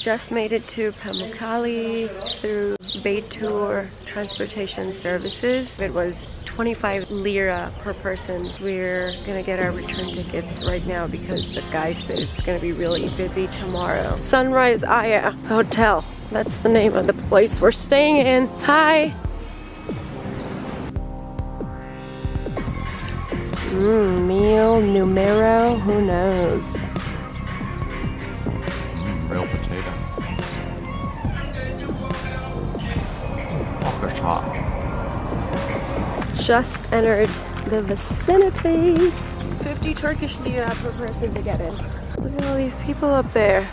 Just made it to Pamukkale through Baytour Transportation Services. It was 25 lira per person. We're gonna get our return tickets right now because the guy said it's gonna be really busy tomorrow. Sunrise Aya Hotel. That's the name of the place we're staying in. Hi! Meal numero, who knows? Real potato. Walker's hot. Just entered the vicinity. 50 Turkish lira per person to get in. Look at all these people up there.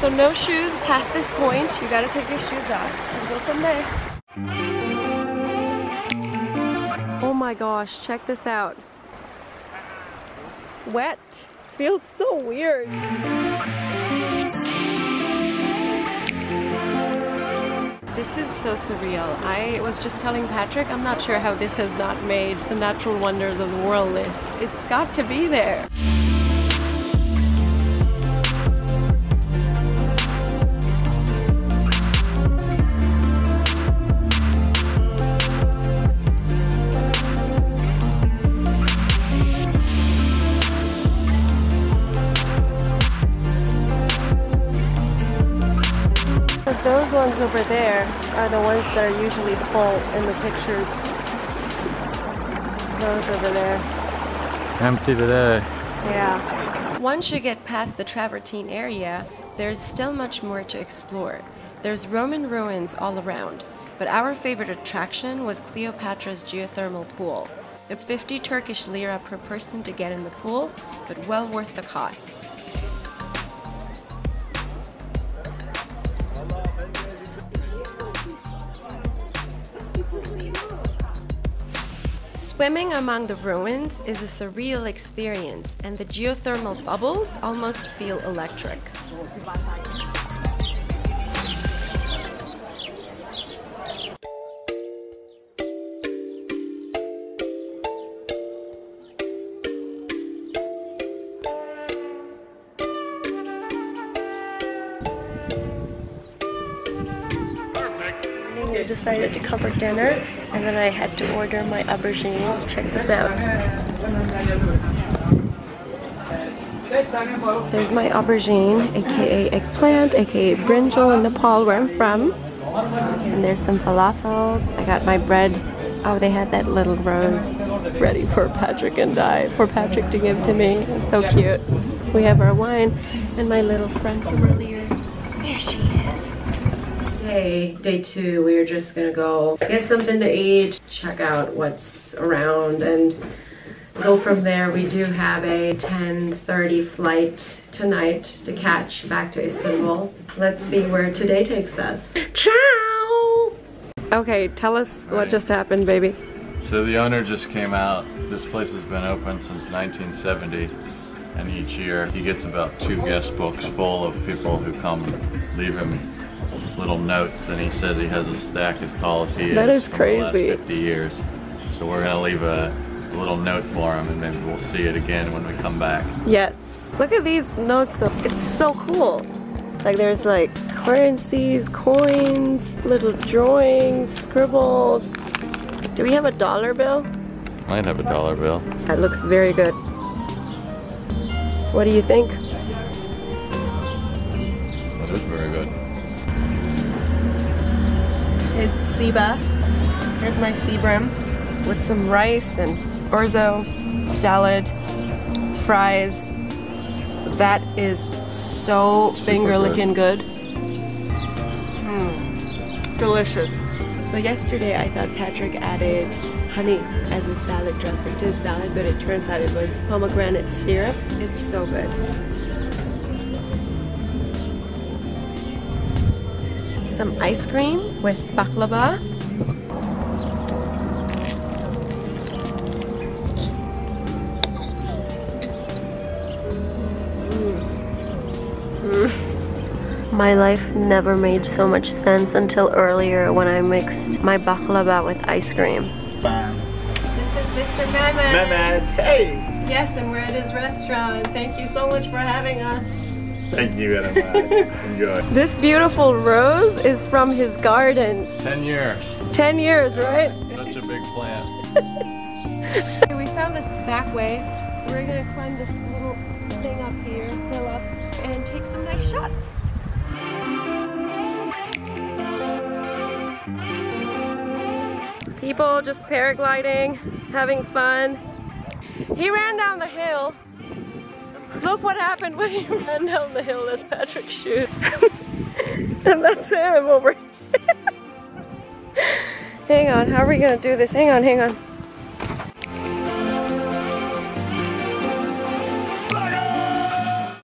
So no shoes past this point. You gotta take your shoes off and go from there. Oh my gosh, check this out. It's wet. Feels so weird. This is so surreal. I was just telling Patrick, I'm not sure how this has not made the natural wonders of the world list. It's got to be there. Those ones over there are the ones that are usually full in the pictures. Those over there. Empty today. Yeah. Once you get past the Travertine area, there's still much more to explore. There's Roman ruins all around, but our favorite attraction was Cleopatra's geothermal pool. It's 50 Turkish lira per person to get in the pool, but well worth the cost. Swimming among the ruins is a surreal experience, and the geothermal bubbles almost feel electric. I decided to cover dinner, and then I had to order my aubergine. Check this out. There's my aubergine, aka eggplant, aka brinjal in Nepal, where I'm from. And there's some falafel. I got my bread. Oh, they had that little rose ready for Patrick and I, for Patrick to give to me. It's so cute. We have our wine, and my little friend from earlier. There she is. Hey, day two, we're just gonna go get something to eat, check out what's around, and go from there. We do have a 10:30 flight tonight to catch back to Istanbul. Let's see where today takes us. Ciao! Okay, tell us what just happened, baby. So the owner just came out. This place has been open since 1970. And each year he gets about 2 guest books full of people who come leave him little notes, and he says he has a stack as tall as he is. That is crazy. From the last 50 years. So we're gonna leave a little note for him, and maybe we'll see it again when we come back. Yes. Look at these notes though. It's so cool. Like there's like currencies, coins, little drawings, scribbles. Do we have a dollar bill? Might have a dollar bill. That looks very good. What do you think? That is very good. Is sea bass. Here's my sea bream with some rice and orzo, salad, fries. That is so finger-licking good. Delicious. So yesterday I thought Patrick added honey as a salad dressing to his salad, but it turns out it was pomegranate syrup. It's so good. Some ice cream with baklava. My life never made so much sense until earlier when I mixed my baklava with ice cream. This is Mr. Mehmet. Mehmet, hey! Yes, and we're at his restaurant. Thank you so much for having us. Thank you very much. Enjoy. This beautiful rose is from his garden. 10 years. 10 years, right? Such a big plant. We found this back way, so we're gonna climb this little thing up here, hill up, and take some nice shots. People just paragliding, having fun. He ran down the hill. Look what happened when he ran down the hill. That's Patrick's shoe. And that's him over here. Hang on, how are we gonna do this? Hang on, hang on.